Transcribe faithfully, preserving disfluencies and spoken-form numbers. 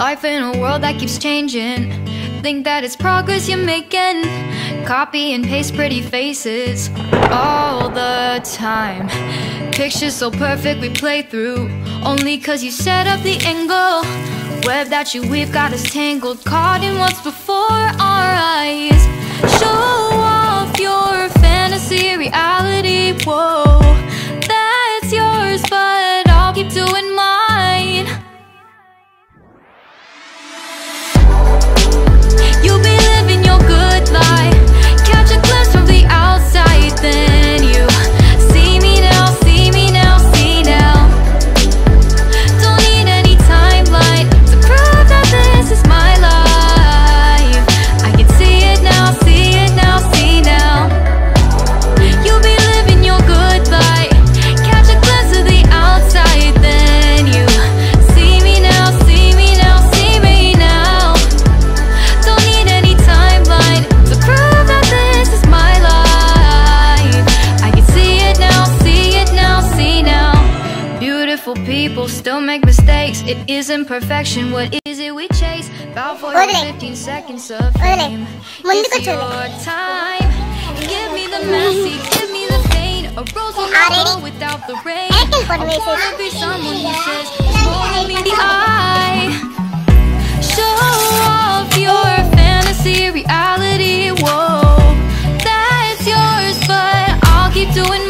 Life in a world that keeps changing. Think that it's progress you're making. Copy and paste pretty faces all the time. Pictures so perfect we play through, only cause you set up the angle. Web that you weave got us tangled, caught in what's before our eyes. Show off your fantasy reality, whoa. That's yours, but I'll keep doing mine. You'll be living your good life. Catch a glimpse from the outside, then you see me now, see me now, see now. Don't need any timeline to prove that this is my life. I can see it now, see it now, see now. You'll be living your good life. Catch a glimpse of the outside, then you see me now, see me now, see me now. Don't need any timeline to prove that this is my life. I can see it now, see it now, see now. Beautiful people still make mistakes. It isn't perfection, what is it we chase? About four to fifteen seconds of fame. It's your time. Give me the messy, give me the pain. A rose on the wall without the rain. I wanna be someone who says it's more than meets the eye. Show off your fantasy reality, whoa. That's yours, but I'll keep doing my